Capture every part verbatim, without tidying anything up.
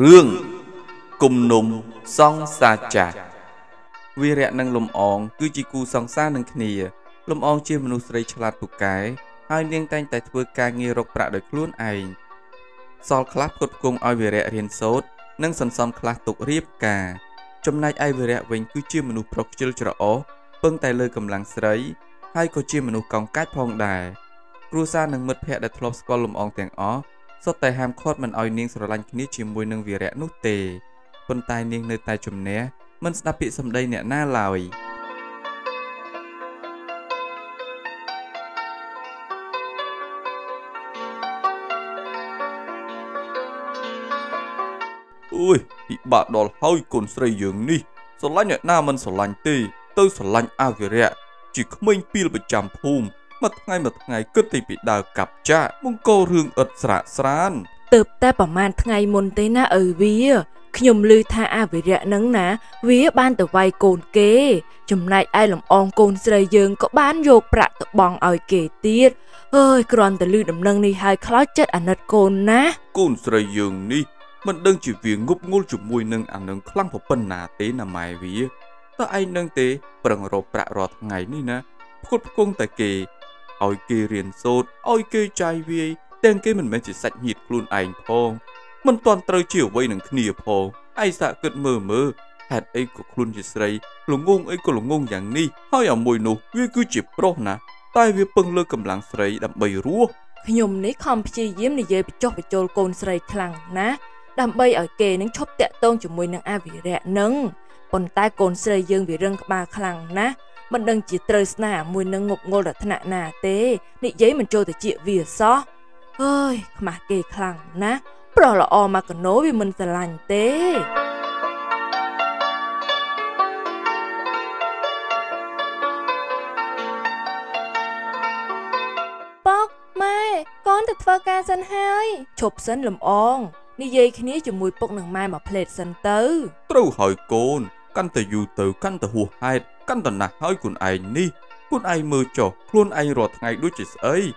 រឿង Cùng nụm song xa chạc Vì rẽ năng lùm ọng Cứ chỉ cú song xa năng khnia Lùm ọng chia manu srei chlat tù cái Hai niên tanh tại thua ca nghi rộc bạc đời khuôn ảnh Sol khlap khốt cung oi vì rẽ riêng sốt Nâng sẵn song khlap tục riêp cả Trong nay ai vì rẽ vinh cứ chia manu prok chil chro Pâng tay lơ cầm lăng srei Hai có chia manu cong cách phong đài Rua xa năng mật phẹ đã thlop squal lùm ọng tàng ó Sốt tay ham khốt mình oi niên srei lanh khnia chia mùi nâng vì rẽ nút tề Vân tay niên nơi tay chùm né, mình sẽ bị xâm đây nẹ na lòi. Ui, bị bạc đỏ hơi còn sợi dưỡng đi. Sở lạnh nẹ na mình sở lạnh tì, tôi sở lạnh à về rẹ. Chỉ có mình pil bởi chạm phùm, mà ngay mà ngay cứ thì bị đào cặp cha, mong câu rương ợt sả sán. Tợp ta bảo màn ngay môn tế na ở vía. Nhùm lưu tha à về rạ nắng ná, vía ban tờ vai côn kê. Chùm này ai lòng ong côn sợi dương có bán vô bạc tờ bong oi kê tiết. Ơi, còn tờ lưu đầm nâng ni hai khó chất à nật côn ná. Côn sợi dương ni, mình đang chỉ vì ngốc ngôn chụp mùi nâng à nâng khăn vào bần nà tế nà mài vía. Ta ai nâng tế, bằng rộp bạc rọt ngày ni ná. Khuất con tờ kê, oi kê riêng sốt, oi kê chai vi, tên kê mình mới chỉ sạch nhịt luôn ảnh phong. Mình toàn trời chiều vây nâng khnia phô, ai dạ cất mơ mơ, hạt ấy của khuôn dì srei, lũ ngôn ấy của lũ ngôn dạng ni, hai ở mùi nụ, vì cứ chịp rô nà, tai vì bưng lơ cầm làng srei đạm bầy rúa. Nhùm ní không chi diếm này dê bị chọc bị chôl côn srei khlang ná, đạm bầy ở kề nâng chóp tẹ tôn cho mùi nâng a vì rẹ nâng, còn tai côn srei dương vì rưng ba khlang ná, mình đừng chỉ trời sna mùi nâng ngục ngô là thân nạ nà tê, nị giấy mình trôi từ chịa vỉa xó. Ơi, mà kề khlang ná. Đó là o mà còn nối vì mình sẽ lành tế. Bóc, mai, con thật phơ ca sân hai. Chụp sân lùm ong, đi dây khi ní chùm mùi bốc nâng mai mà phê sân tứ. Trâu hỏi con, căn tờ dù tử, căn tờ hù hai, căn tờ nạc hỏi con anh ni. Con anh mơ cho, con anh rọt ngay đuôi chịt ấy.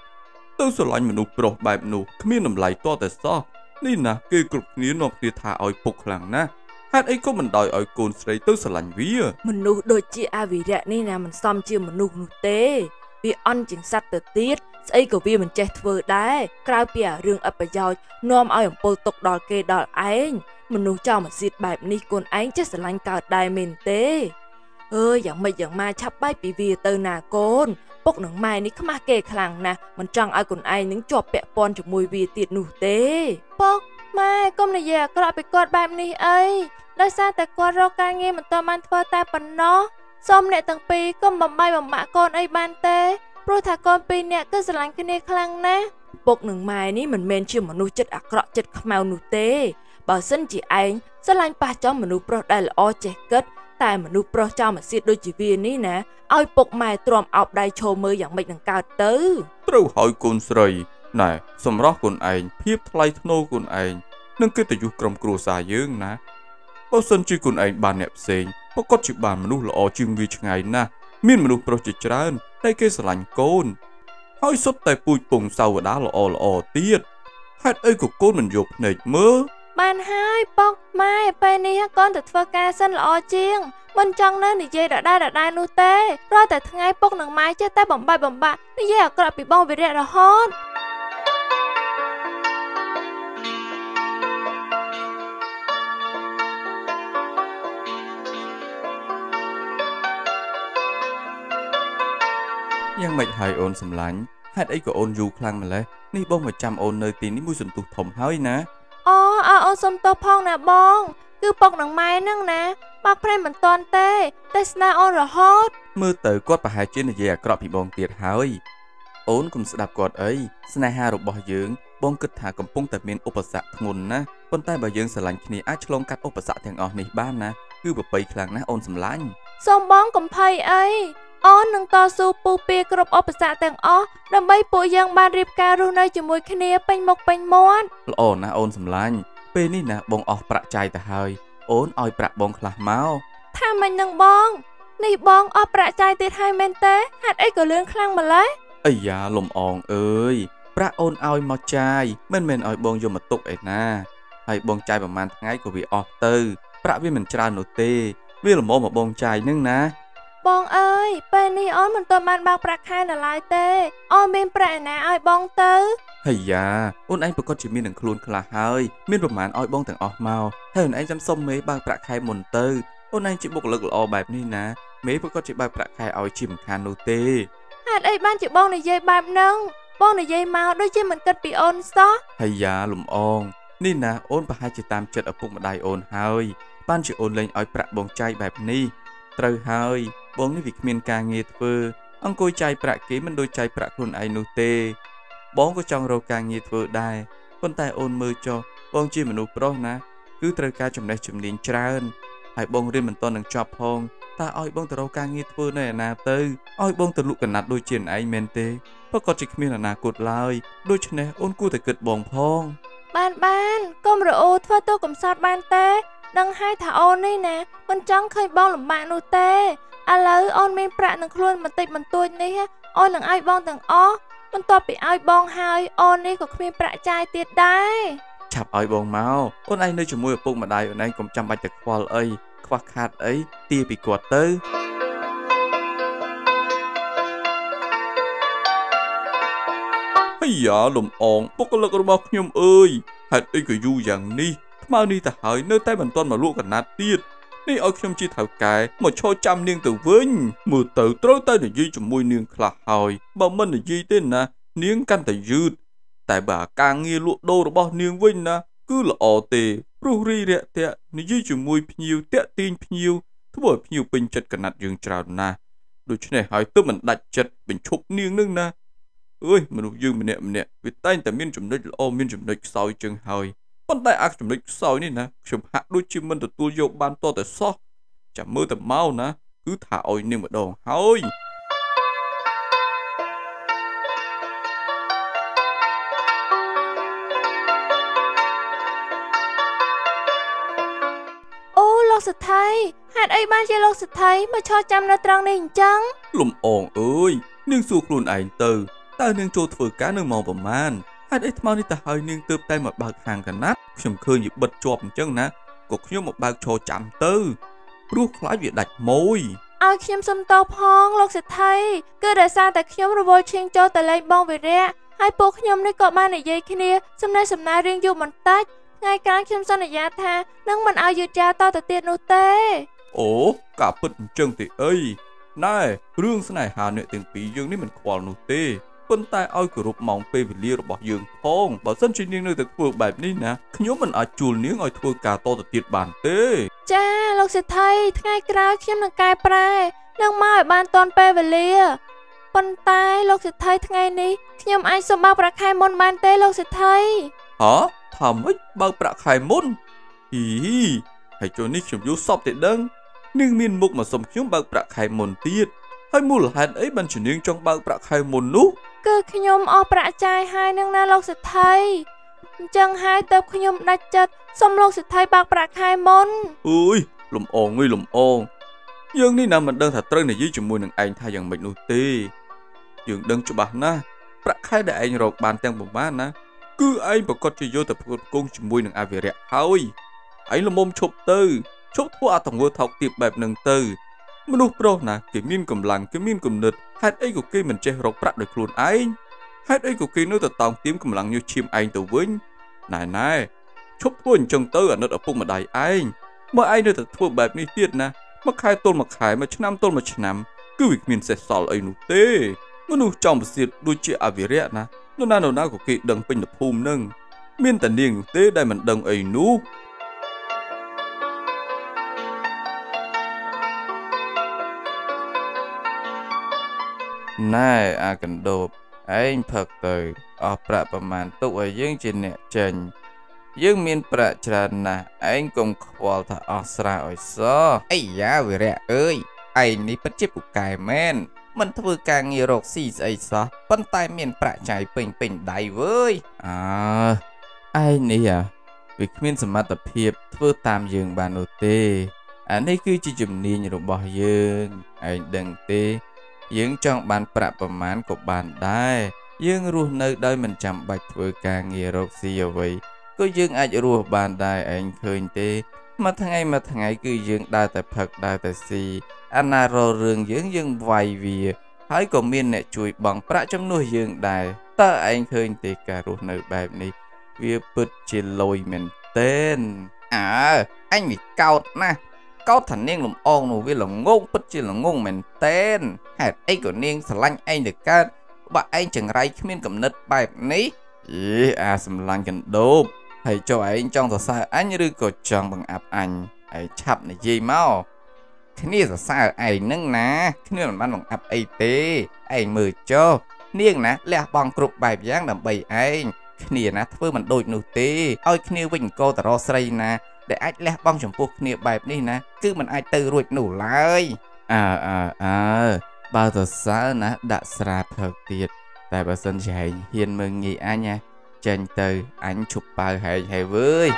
Tớ sẽ lành mình ụ bọc bài mình ụ, khá miên nằm lại to tại sao. Ní nà kê cực ní nọc đi thả oi phục làng ná. Hát ấy có mình đòi oi côn srei tớ sẽ lành vía. Mình nụ đôi chị à vì rạ ní nà mình xóm chưa mình nụ nụ tế. Vì ăn chính sách tớ tiết, sẽ có vì mình chết vơ đáy. Krao bìa rương ập bà dòi, nôm oi ổng bô tục đòi kê đòi ánh. Mình nụ cho mình xịt bài ní con ánh chết sẽ lành cao đài mình tế. Ơi, dạng mày dạng mai chắp bái bì vìa tớ nà con. Bốc nướng mai ní khám kê khẳng nà, mình chẳng ai còn ai những chọp bẹ pon cho mùi vìa tiệt nụ tế. Bốc, mai, con này dè, có lọ bị cột bạp ní ấy. Đói xa tại con rô ca nghe mình tòa mang thơ ta bằng nó. Xong nẹ tầng bì, con bầm bay bằng mạ con ấy bàn tế. Rồi thả con bì nẹ, cứ dần lánh cái này khẳng nà. Bốc nướng mai ní mình men chưa một nụ chất ạc rọ chất khám màu nụ tế. Bảo sân chỉ anh, dần lánh ba cháu một nụ pro đài là o trẻ cất. Tại mà nụ pro cho mà xịt đôi chỉ viên ní nè. Ôi bọc mai tròm ọc đai chô mơ dạng mạch đằng cao tứ. Trâu hỏi con srei. Nè, xâm rác con anh, hiếp thay thô con anh. Nâng kê tài dụ cầm cổ xa dương nè. Bao sân chư con anh bà nẹp xên. Bao cót chịu bàn mà nụ là ổ chương vi chẳng anh nè. Miên mà nụ pro chỉ tràn, đây kê xa lành con. Hỏi xuất tay bụi bùng sau và đá là ổ là ổ tiết. Hát ấy của con mình dục nệt mơ. Bạn hai, bọc mai, bài này hát con thật phơ ca sân là ổ chiêng. Mình chong nơi này dây đã đai đã đai nụ tê. Rồi tại thằng ngay bốc nâng mai chết tay bỏng bài bỏng bạc. Này dây ở cọp bị bông về rẹ rồi hôn. Nhưng mệnh hai ôn xâm lánh, hát ấy của ôn dù khlang mà lẽ. Này bông mà chăm ôn nơi tí ní mùi xuân tục thổng hói ná. Ồ, ơ ôn xâm tô phong nà bông. Cứ bọc nâng mai nâng nà. Bọc phê mình toàn tê, tê sna ôn rồi hốt. Mơ tới quát bà hai chuyên là dè cọp bị bông tiệt hói. Ôn cũng sẽ đạp quát ấy, sna ha rụp bỏ dưỡng. Bông kịch thả cầm bông tập miên ốp bà sạc thằng ngôn ná. Bông tay bà dưỡng sẽ lành khi này ách lông cắt ốp bà sạc thằng ổn này ban ná. Cứ bà bầy khlang ná ôn xâm lánh. Xong bông cầm phây ấy. Ôn nâng to su bù bia cọp ốp bà sạc thằng ổn. Đâm bấy bộ dân ban riêng ca ru nơi chùm mùi khi này bánh mộc bánh mốt. Lỡ ná ôn xâm lánh. Bên này ná bông ọc bạ chai tà hơi. Ôn oi bạc bông khả máu. Tha mình nâng bông. Này bông oi bạc chai tiết hai mên tế. Hát ấy có lương khăn mà lấy. Ây da lùm ồn ơi. Bạc ôn oi mò chai. Mên mên oi bông vô mà tục ấy nà. hay bông chai bằng màn ngay của vị ọt tư. Bạn biết mình tràn nổ tê, biết là mô một bông chai nâng ná. Bông ơi, bên này ôn mình tôi mang bạc bạc hai là lại tê, ôn mình bạc này ai bông tư. Hây da, ôn anh bà con chỉ mình đừng khuôn khá là hơi, mình bằng màn oi bông thằng ọt màu. Hay ôn anh chăm sông mấy bạc bạc hai mồn tư, ôn anh chỉ buộc lực lọ bạp này ná, mấy bà con chỉ bạc bạc hai oi chỉ bằng khá nổ tê. Hạt ấy ban chỉ bông này dây bạp nâng. Bông này dây màu đôi chứ mình kết bị ôn xó. Hay da lùm ôn. Nên là ôn bà hai chỉ tam chất ở phụng mà đài ôn hơi. Bạn chỉ ôn lên ôi bạc bông chai bạp ni. Trời hơi, bông này việc miền ca nghe thơ. Ông cô chai bạc kế mình đôi chai bạc luôn ai nô tê. Bông có trong râu ca nghe thơ đài. Con tay ôn mơ cho, bông chi mình nụ bó ná. Cứ trời ca chồng này chùm đến trả ơn. Hãy bông riêng mình to nâng chọp hông. Ta ôi bông từ râu ca nghe thơ này nà tư. Ôi bông từ lụ cả nạt đôi chiến ai men tê. Bác có trịch mình là nà cột lời. Đôi chân này ôn cu thể cực bóng phong. Bạn bạn, công rồi ô thơ tôi cũng sọt bạn tê. Đăng hai thả ôn đi nè. Mình chẳng khơi bóng lầm bạn nụ tê. À lỡ ôn mình bạn nâng luôn mà tịch mình tuột đi ha. Ôn nâng ai bóng tầng ó. Mình tôi bị ai bóng hai ôn đi của mình bạn trai tiệt đáy. Chạp ai bóng mau. Ôn anh nơi chủ mùi ở bụng mà đài ôn anh cũng chăm bạch được khoa lời. Khoa khát ấy, tia bị quạt tư. Dạ lùm ổn, bố có lực ở bọc nhầm ơi. Hạt ấy cứ dù dàng ni. Mà ni ta hỏi nơi tay bàn toàn mà lụa cả nát tiết. Ni ôi không chi thảo cái mà cho trăm niên tử vinh. Mùa tử trôi tay để dư cho môi niên khả hỏi. Bà mình để dư tên nà, niên căn ta dư. Tại bà càng nghe lụa đô rồi bọc niên vinh nà. Cứ là ổ tề, rô ri rẹ tẹ. Nếu dư cho môi nhiều tẹ tin nhiều. Thứ bởi nhiều bình chất cả nát dương trào nà. Đôi chứ này hỏi tớ mình đặt chất bình chụp niên nâng nà. Ơi, mình ưu dương mình nè, mình nè. Vì tay ta miên chùm đích là miên chùm đích xoay chừng hơi. Bọn tay ác chùm đích xoay này nè. Chùm hạ đôi chim mình tự tu dâu ban to tại xót. Chả mơ ta mau nè. Cứ thả ôi nè mà đồn hơi. Ô, lọc sạch thầy. Hạt ấy ban chơi lọc sạch thầy mà cho chăm ra trăng này chăng? Lùm ồn ơi. Nương xua khuôn ảnh từ. Ta nương trô thử cá nương màu bẩm man. Hạt ấy thao này ta hơi nương tớp tay mà bạc hàng cả nát. Chùm khơi như bật chọp chân ná. Cô khuyên một bạc trò chạm tư. Rút khói việc đạch môi. Ai khuyên xâm tộc hông, lọc sẽ thay. Cứ đời xa ta khuyên rồi vô chuyên cho ta lấy bông về rẽ. Hai bố khuyên này có ba này dây kia nè. Xâm nay xâm nay riêng dù mình tách. Ngay càng khuyên xâm này giá tha. Nâng mình ai dự tra to ta tiết nô tê. Ồ, cả bật chân thì ơi. Này, rương xe này hà nội tiếng phí dương này mình khóa nụ tê. Vân tay ôi cửa rụp mỏng phê vì lia rồi bỏ dương phong. Bảo dân trên niên nơi thực phương bạp này nè. Nhớ mình ở chùl niếng ôi thua cả to thật tiệt bản tê. Chà, lộc sẽ thay, ngay kia khiêm nâng cài prai. Nâng mai ở bàn toàn phê vì lia. Vân tay, lộc sẽ thay ngay ní. Khiêm anh xô bạc bạc hai môn bàn tê lộc sẽ thay. Hả? Thầm ích bạc bạc hai môn? Hì hì, hãy cho ní khiêm vô sọc tệ đăng. Nhưng miền mục mà sống khiếm bạc bạc hai môn tiết. Hay mù là hạt ấy bằng chủ niên trong bạc bạc hai môn nú. Cứ khi nhóm ọ bạc chai hai nâng na lọc sẽ thay. Chẳng hai tập khi nhóm đạch chật. Xong lọc sẽ thay bạc bạc hai môn. Ui, lùm ồn nguy lùm ồn. Nhưng đi nào mình đơn thật trân này dưới chủ mùi nâng anh thay dần mạch nụ tê. Nhưng đơn cho bạc na. Bạc hai đại anh rọc bàn tên bổng bá na. Cứ anh bà con chơi vô tập cung chủ mùi nâng ai về rẹ thôi. Anh là môn chụp tư. Chốt thua à thằng ngô thọc tiệp bẹp nâng tư. Mình ưu pro nà, kì miên cầm lăng, kì miên cầm nực. Hạt ấy của kì mình chê rọc bạc được luôn anh. Hạt ấy của kì nếu ta tòng tím cầm lăng như chim anh tù vinh. Này này, chốt thua hình chân tư ở nực ở phụng mà đầy anh. Mà anh nếu ta thua bẹp này tiết nà. Mà khai tôn mà khai mà chân năm tôn mà chân năm. Cứ việc mình sẽ xóa lời nụ tê. Mình ưu chồng và xịt đôi chìa à vĩ rẹ nà. Nó nà nà nà của kì đăng bình đập hùm nâng. Miên tàn điên nụ tê đai mình đăng ấy nụ. Này, à cần đột, anh Phật tử, ở bạc bà màn tụ ở dương trên nẹ chân. Dương miên bạc tràn nà, anh cũng khóa thật ổ sra ôi xó. Ây da, vĩ rẹ ơi, anh ní bất chế bụi cài men. Mình thưa ca nghi rột xì dây xó, bắn tay miên bạc cháy bình bình đầy vơi. À, anh ní à, vì miên sầm mặt tập hiệp thưa tam dương bà nô tê. Anh ấy cứ chỉ dùm ní như rộng bỏ dương, anh đừng tê. Dương trong bàn bạc bà mán của bàn đai. Dương rùa nơi đây mình chạm bạch vừa ca nghe rốt xì ở vậy. Cô dương ai rùa bàn đài anh khơi tê mà thằng ngày mà thằng ngày cứ dương đa tại Phật đa tại si anh à rò rừng dương dương vài vì hãy có miên nè chuối bằng pra trong nuôi dương đài ta anh khơi tê cả rùa nơi bài này việc bứt chỉ lôi mình tên à anh bị cao na cao thằng niên lùm on nụ với lồng ngôn bứt chỉ là ngôn mình tên hạt anh của niên sờ lanh anh được ca bạn anh chẳng rai miên cầm nứt bài này ý à sầm lanh gần đốp hãy cho anh trong giờ xa anh như có chồng bằng áp anh hãy chạp này gì mau thế này giờ xa anh nâng ná thế này bằng áp ấy tế anh mời cho niên ná lẽ bằng cục bài giang làm bày anh thế này ná thơ mình đôi nụ tế ôi thế này bình cô ta rõ xây ná để anh lẽ bằng chồng cuộc này bài này ná cứ mình ai tư ruột nụ lại à à à bao giờ xa ná đã xa thật tiệt tại bà sân chạy hiền mừng nghỉ anh nha chanh từ ảnh chụp bài hệ hệ với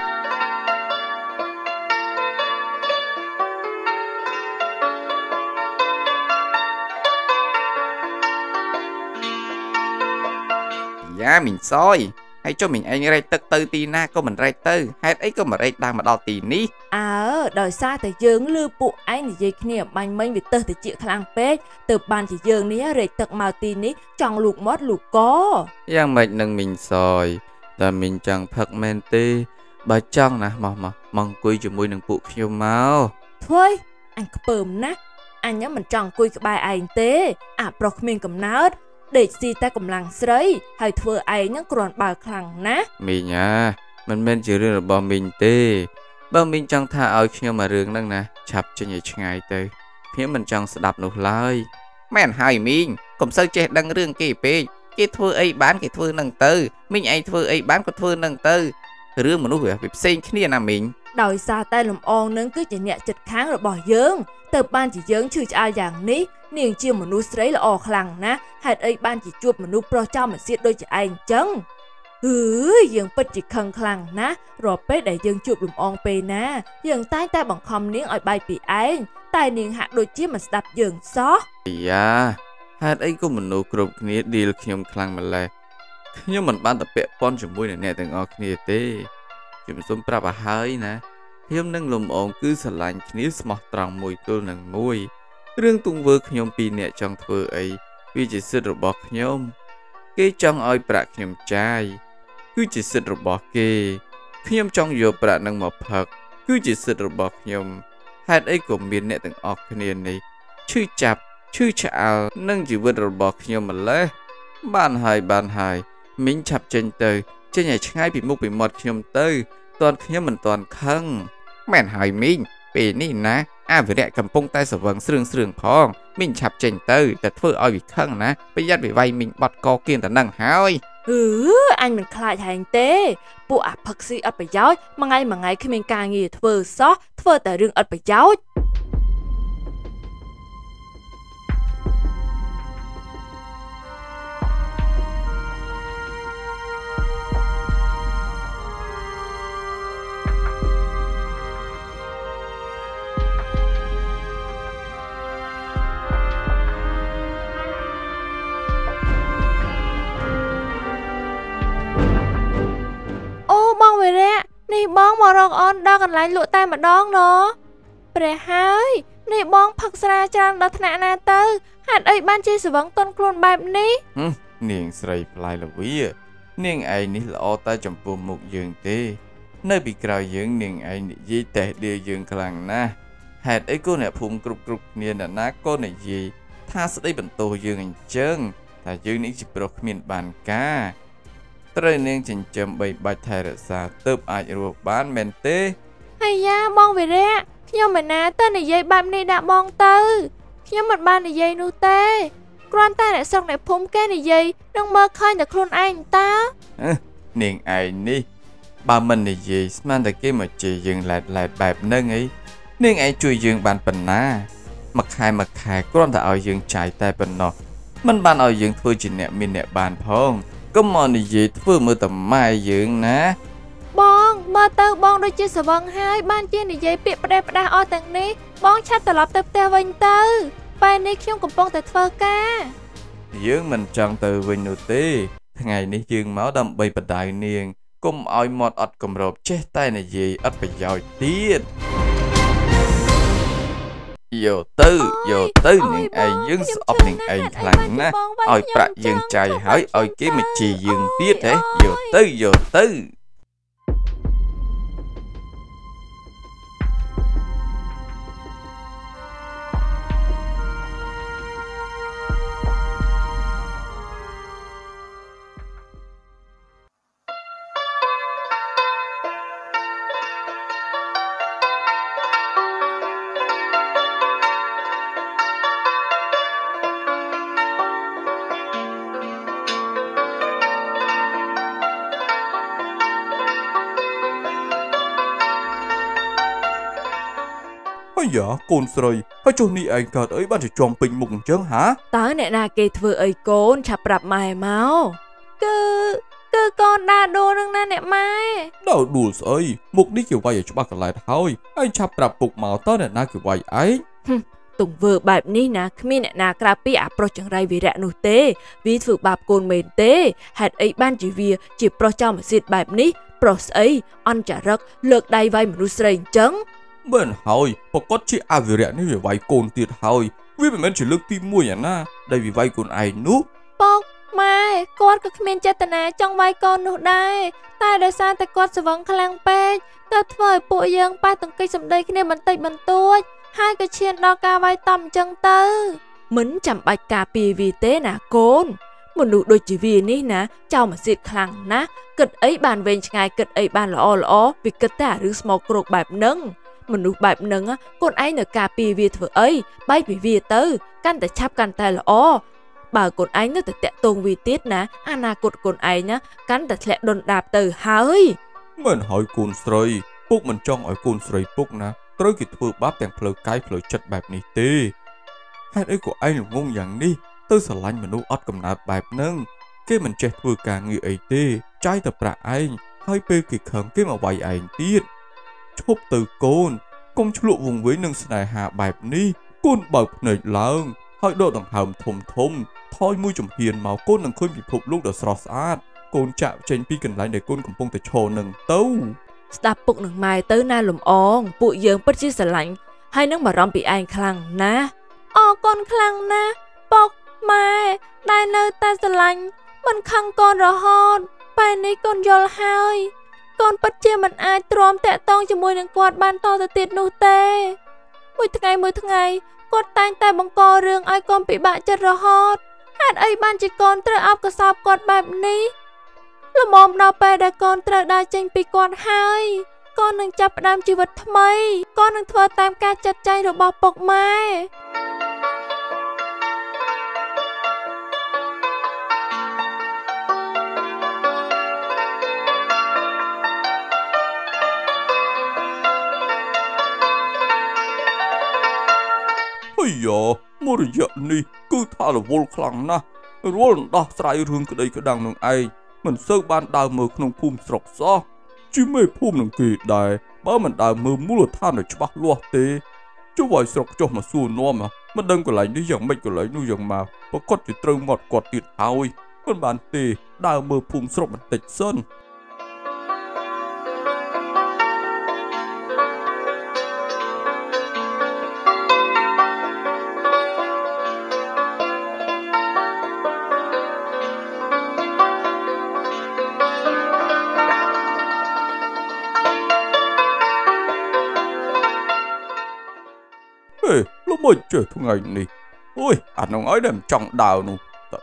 giá mình soi hãy cho mình anh ray tức tư tì na có mình ray tư hết ấy có mà ray đang mà đo tì ní à đòi xa từ dương lư bộ anh gì kia bánh mình bị từ từ chịu khăn pé từ bàn chỉ dương ní ray tức màu tì ní chọn lục mót lục có giang mệnh nâng mình soi là mình chẳng phật men tê bà chọn nè mà mà mong quy cho môi nâng bộ kêu máu thôi anh bơm nát anh nhớ mình chọn quy cái bài anh tê à bọc mình cầm nát để gì ta cũng lắng sấy hay thưa ấy những còn bà khẳng ná mình nhá mình men chỉ riêng là bom mình tê bom mình chẳng tha ở khi mà riêng năng nè chập cho nhảy ngày tới phía mình chẳng sẽ đạp nụ lời men hai mình cũng sao chết đang riêng kỳ pe cái thưa ấy bán cái thưa năng tư mình ấy thưa ấy bán có thưa năng tư riêng mà nó vừa bị sinh khi nào mình đòi xa tay làm on nâng cứ chỉ nhẹ chật kháng rồi bỏ dướng từ ban chỉ dướng chửi ai dạng ní niềng chiêu mà nuôi sấy là ồ khẳng ná hạt ấy ban chỉ chuột mà nuôi pro cho mà xiết đôi chị anh chấn hứ dường bất chỉ khăng khẳng ná rồi pé để dường chuột lùm on pê ná dường tay ta bằng không niếng ở bay bị anh tay niềng hạt đôi chiếc mà đạp dường xó yeah hạt ấy cũng mình nuôi cột kia đi là khi ông khẳng mà lại nhưng mình ban tập bẹ con chủng vui này nè từng ở kia tê chụp xuống pra bà hơi nè hiếm năng lùm on cứ sờ lạnh kia mà tròn mùi tôi nằng mùi riêng tung vơ nhom pi nè trong thơ ấy vì chỉ sự robot nhom kê trong oi bạc nhom trai cứ chỉ sự robot kê nhom trong vô bạc năng mập phật cứ chỉ sự robot nhom hạt ấy của miền nè từng ọt niên này chư chạp chư chạo năng chỉ vượt robot nhom mà lẽ bàn hài bàn hài mình chạp trên từ trên nhà trái bị mục bị mọt nhom tư toàn nhom mình toàn khăng mẹn hài mình vì ní ná à vừa nè cầm bông tay sờ vầng sương sương phong mình chạp chèn tư đặt phơi oi bị khăng ná bây giờ bị vay mình bật co kiên tận năng hói ừ anh mình khai thành tê bộ à phật si ở bây giờ mà ngay mà ngay khi mình càng nghỉ phơi xó phơi tại rừng ở bây giờ này bóng mà rong on đo còn lại lụa tay mà đón đó. Bè hai, này bóng phật ra trang đặt nạ na tư. Hạt ấy ban chia sẻ vấn tôn khuôn bạp ní. Hừm, niềng sợi lại là quý ạ. Niềng ấy ní là ô ta chồng phù một giường tê. Nơi bị cào dưỡng niềng ấy ní dây tệ đưa giường khẳng na. Hạt ấy cô nè phùm cục cục niềng là ná cô nè gì. Tha sẽ đây bẩn tù giường anh chân. Thà dưỡng ní chỉ bọc miền bàn ca. Trời nên chỉnh chấm bày bạch thầy rửa xa tớp ai rùa bán mẹn tê hay da bong về rẽ nhưng mà ná tên này dây bạp này đã bong tư nhưng mà ban này dây nu tê con ta đã xong này phúng cái này dây đừng mơ khơi được luôn anh ta niên ai ní bà mình này gì mang ta kia mà chị dừng lại lại bạp nâng ấy niên ai chui dừng bàn bình ná mặc hai mặc hai con ta ở dừng chạy tay bình nọ mình ban ở dừng thôi chị nẹ mình nẹ bàn phong có mòn gì vậy vừa mới tầm mai dưỡng ná bong mơ tơ bong đôi chia sờ vân hai ban chia này dây bị bẹt bẹt o tầng ní bong chát tờ lọp tơ tơ vinh tơ bài này không cùng bong tờ phơ ca dưỡng mình tròn từ vinh nụ tí ngày ní dương máu đâm bay bật đại niên Cùng oi mọt ọt cầm rộp chết tay này gì ọt phải giỏi tiết. Vô tư, vô tư những ai dương ọp những ai lạnh ná. Ôi bạc dương trai hỏi ôi kia mà chì dương tiết đấy. Vô tư, vô tư. Dạ, con sợi, hãy cho ni anh cạt ấy bạn sẽ chọn bình mùng chớn hả? Tớ nè nà kê thưa ấy con, chạp rạp mài máu. Cứ, cứ con đa đô rừng nà nè mai. Đào đủ sợi, mục đi kiểu vay ở chỗ bạc lại thôi. Anh chạp rạp bục máu tớ nè nà kiểu vay ấy. Tùng vừa bạp ni nà, khmi nè nà krapi à pro chẳng rai vì rạ nụ tê. Vì thử bạp con mền tê, hạt ấy ban chỉ vì chỉ pro chào mà xịt bạp ni. Pro ấy, ăn chả rắc, lược đai vay mà nụ sợi chấn. Bên hỏi, bà có chị à vì rẻ nên phải vay con tiệt hỏi. Vì mình chỉ lực tim mùi à đây vì vay con ai núp. Bọc, mai, con cực mình chết nè trong vay con nụ đây. Tại đời xa ta con sẽ vẫn khả năng bếch. Tớ vời bộ dân ba từng cây xâm đây khi nên bắn tạch bắn tuốt. Hai cái chiên đo ca vay tầm chân tư. Mấn chẳng bạch cả bì vì tế nà con. Một nụ đôi chỉ vì ní nà, cháu mà xịt khả năng ná. Cực ấy bàn về ngài cực ấy bàn lõ lõ. Vì cực ta rừng smoke rục bạp nâng. Mình nụ bạp nâng á, con ấy nở cà bì viết vừa ấy, bái bì viết tớ, căn ta chắp căn ta là o. Bà con ấy nở ta tẹt tôn vi tiết ná, anh à cột con ấy ná, căn ta lẹ đồn đạp tờ hơi. Mình hỏi con sợi, bốc mình trong hỏi con sợi bốc ná, tớ kì thưa báp tèng phở cái phở chất bạp này tê. Hãy ấy của anh là ngôn dạng đi, tớ sở lanh mình nụ ọt cầm nạp bạp nâng, kê mình chết vừa cả người ấy tê, trai tập ra anh, hai bê kì khẩn kê mà bày anh tiết. Chụp từ con, công chú lụ vùng với nâng sài hạ bạp ni, con bọc nảy lăng, hỏi độ đằng hầm thùm thùm, thôi mùi chùm hiền màu con nâng khơi bị phục lúc đó sọt sát, con chạm trên pi cần lại để con cũng bông tới trồ nâng tâu. Đạp bụng nâng mai tới na lùm ong, bụi dưỡng bất chí sở lạnh, hay nâng bà rõm bị anh khăn na. Ồ con khăn na, bọc mai, đai nơi ta sở lạnh, mình khăn con rõ hôn, bài này con dồn hai. Con bất chia mình ai trộm tệ tông cho mùi nâng quạt ban to ra tiệt nụ tê. Mùi thức ngày mùi thức ngày, con tanh tay bằng co rương ai con bị bạ chất ra hót. Hát ấy ban chỉ con trở áp cơ sạp quạt bạp ní. Lùm ôm đào bè đã con trở đa chanh bị quạt hai. Con nâng chạp đam chi vật thâm ấy. Con nâng thơ tam ca chặt chay rồi bọc bọc mai. Ây dồ, mô rời dợn đi, cứ thả là vô khăn ná. Rồi đó xảy rương cái đây cái đằng nâng ai. Mình sơ ban đào mơ nông phùm sọc xa. Chỉ mê phùm nâng kỳ đài, bá mình đào mơ mô là than ở chbác loa tế. Chứ vài sọc cho mà xua nó mà, mình đang có lấy đi dàng mạch có lấy nó dàng mà. Và có thể trâu ngọt quạt tiệt hôi. Mình bàn tê, đào mơ phùm sọc mình tạch sân. Ôi trời thu ngày này. Ôi, anh ông ấy đem trọng đào nụ.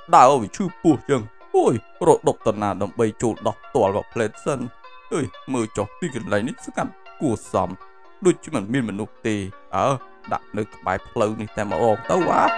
Đào vì chư bùa dân. Ôi, rồi đọc tần à đầm bầy chỗ đọc tỏa vào phê sân. Ôi, mơ chọc tuy gần lấy nít sức ăn của xóm. Đôi chứ mình miên mình nụ tì. Ờ, đặt nơi cái bài phê này ta mà ồn tao quá.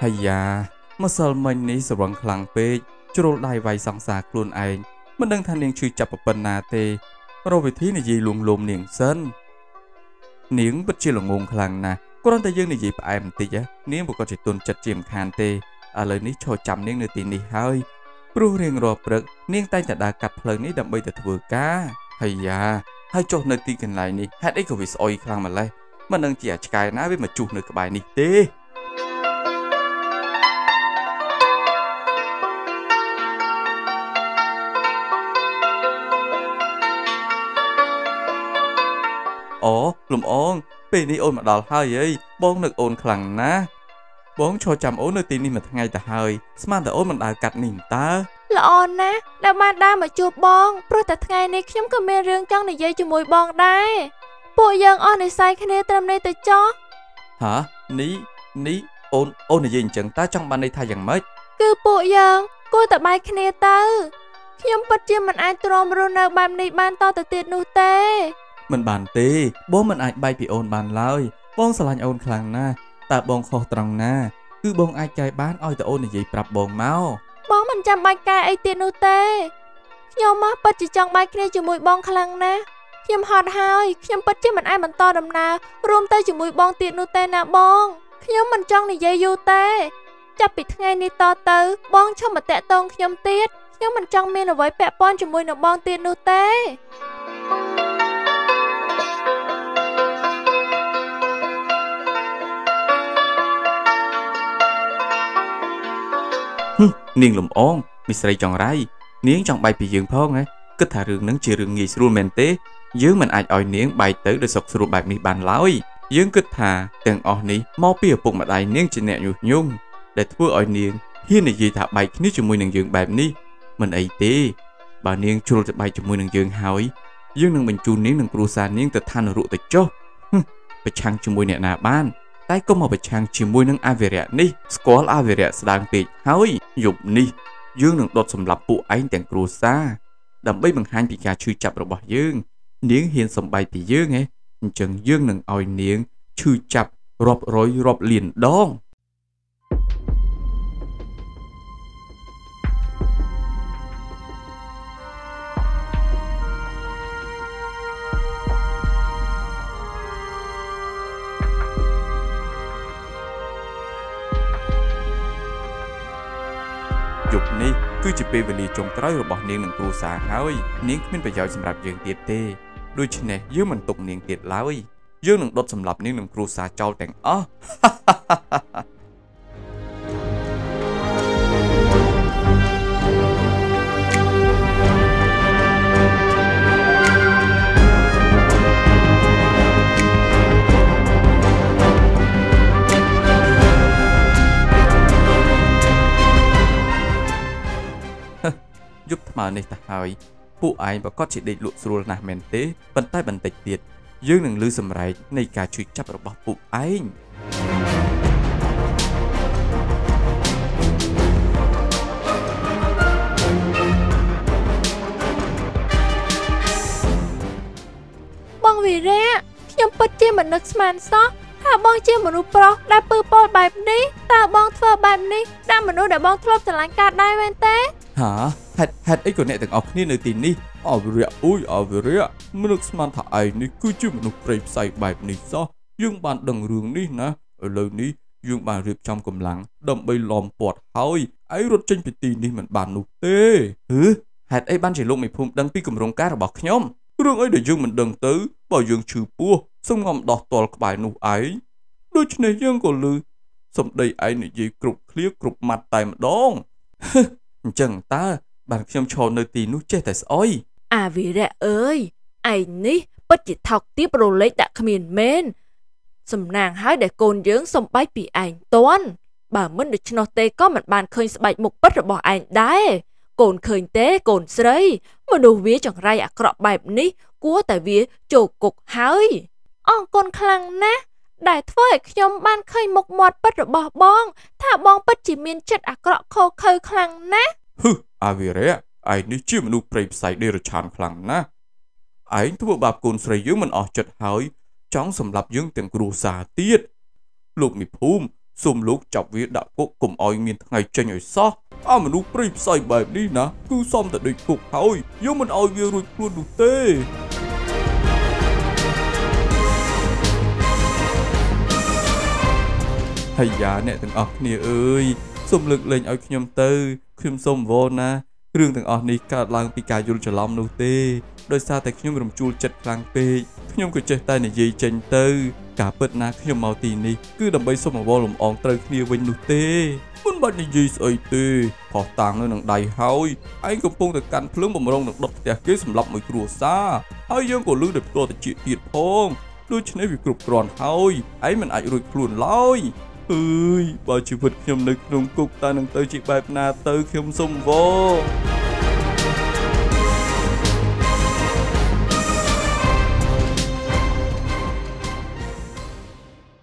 Hay da, mà sao mình ní sở bằng khẳng bê, cho rô đai vay sáng sạc luôn anh. Mình đang thanh niên chư chạp ở bên nà tê, rồi vì thế này gì lùm lùm niềng sân. niếng bất chi là nguồn khăn nà có đón tay dương này gì bà em tí á niếng bộ con chỉ tuần chặt chìm khăn tê à lời ní cho chậm niếng nửa tí ní hơi bưu riêng rộp rực niếng tay chặt đà cặp lời ní đậm bây từ vừa cá hay à hai cho nơi tí gần lại ní hát ấy của vị soi khăn mà lại mà nâng chỉ à cái ná với mà chụp nơi cái bài ní tê ồ lùm ôn bên đi ôn mà đào hơi ấy bón được ôn khẳng ná bón cho chạm ôn nơi tin đi mà ngay ta hơi smart ôn mà đào cặt nỉm ta là ôn ná đào ma đa mà chua bón pro ta ngày này nhóm cầm men riêng trong này dây cho mùi bón đây bộ dân ôn này sai khi này tâm này ta cho hả ní ní ôn ôn này gì chẳng ta trong ban đây thay rằng mới cứ bộ dân cô ta bài khi này ta nhóm bắt chim mình ai trộm rồi nào ban này ban to ta tiệt nô tê mình bàn tê, bố mình ai bay bị ôn bàn lời, bông xà lanh ôn khăn na, ta bông khó trăng na, cứ bông ai chơi bán ôi ta ôn này gì bập bông máu. Bông mình chăm bay cài ai tiền nô tê, nhau má bắt chỉ chăm bay kia chỉ mùi bông khăn na, nhầm hot hơi, nhầm bắt chứ mình ai mình to đầm na, rôm tay chỉ mùi bông tiền nô tê na bông, nhóm mình trong này dây vô tê, chắp bị ngay này to tứ, bông cho mà tẹt tông nhầm tiết, nhóm mình trong miên là với bẹp bông chỉ mùi nọ bông tiền nô tê. Niên lùm ôn, mình sẽ chọn rai niên trong bài bị dưỡng phong ấy cứ thả rừng nắng chỉ rừng nghỉ sưu mềm tế dưỡng mình ai ỏi niên bài tới để sọc sưu bài mi bàn lói dưỡng cứ thả từng ỏi ní mau bìa bụng mà đại niên chỉ nẹo nhụt nhung để thua ỏi niên hiên này gì thả bài nếu chỉ mùi nàng dưỡng bài ní mình ấy tê bà niên chua được bài chỉ mùi nàng dưỡng hỏi dưỡng nàng mình chua niên nàng cruza niên từ than rượu từ chó bị chăng chỉ mùi nẹo nà ban tay có mà bị chăng chỉ mùi nàng ai về rẻ ní squall ai về rẻ đang tịt hỏi dục ni dương nương đột sầm lập bộ anh đèn cù xa đầm bay bằng hai bị gà chui chập rồi bỏ dương niếng hiền sầm bay thì dương nghe chừng dương nương oi niếng chui chập rộp rối rộp liền đong dục ní cứ chỉ về lì trồng trái rồi bỏ niên nương cù xa hái niên mình phải giỏi sầm lập dương tiệt tê đôi chân này dưới mình tụng niên tiệt lái dương nương đột sầm lập niên nương cù xa trao tặng ó giúp mà này ta hỏi phụ ai và có chỉ định lụa sùa là mềm tế bàn tay bàn tịch tiệt dương đừng lưu sầm rải này cả chui chắp vào bọc phụ anh bong vì ra nhom bật chia mình nứt màn xó thà bong chia mình u pro đã bự bò bài ní ta bong thua bài ní đã mình u đã bong thua trở lại cả đai bên té hả hạt ấy của nè từng ọc nên nơi tin đi ở về ui ở về mình được man thả ai này cứ chưa mình được rệp say bài này sao dương bàn đằng rường đi nè ở lời ní dương bàn rệp trong cầm lặng đầm bay lòm bọt hơi ấy rốt tranh bị tin đi mình bàn nụ tê hứ hạt ấy ban chỉ lụng mình phun đăng pi cầm rồng cá rồi bọc nhóm rương ấy để dương mình đằng tứ bảo dương trừ pua xong ngầm đọt toàn bài nụ ấy đôi chân này dương còn lư xong đây ấy này gì cục khía cục mặt tài mà đong chẳng ta bạn xem cho nơi tí nút chết tại ơi à vì rạ ơi anh ní bất chỉ thọc tiếp rồi lấy đã khmiền men sầm nàng hái để côn dưỡng xong bái bị ảnh toán bà muốn được cho tê có mặt bàn khơi bạch mục bất rồi bỏ ảnh đái cồn khơi tế cồn sấy mà đồ vía chẳng ra à cọ bẹp ní cua tại vía chỗ cục hái ông con khăng ná đại thôi nhóm ban khơi mục mọt bất rồi bỏ bong thả bong bất chỉ miền chết à cọ khô khơi khăng ná hừ à vì thế ai đi chưa mình được prep sai để rồi chán khăng na ai thua bạc cồn sấy dưới mình ở chật hơi chóng sầm lập dưới từng cù xà tiết lục mì phum xùm lúc chọc vía đạo quốc cùng oi miền ngày chơi nhảy xó à mình được prep sai bài đi nè cứ xong tại địch cục hơi dưới mình oi vía rồi luôn được tê ให้ยาเนี่ยทั้งออกนี่เอ้ยสมลึกเลยเอาขยมเตอร์ขยมส้มโวนะเรื่องทั้งออกนี่กำลังปีกายยุลจะล้อมนูเต้โดยซาแต่ขยมรวมจูจัดกลางเปย์ขยมกุญแจใต้ในยีเจนเตอร์กาเปิดนาขยมเมาตีนี่คือดำใบส้มโวหลงอองเตอร์นี่เวนูเต้มันบัดในยีไอเต้พอต่างเลยหนังใดเฮาไอ้กบพงแต่การพลื้มบ่มรองหนังดอกแต่เกี่ยสำหรับมวยครัวซาไอ้ยังก็ลืมเด็บตัวแต่จีตีพงด้วยชนะวิกรุบกรอนเฮาไอ้มันไอ้รวยคลุนลอยเอ้ยบ่ชีวิตขยมนึกนงกุกตาหนังเตยจีแบบนาเตยขยมสมโว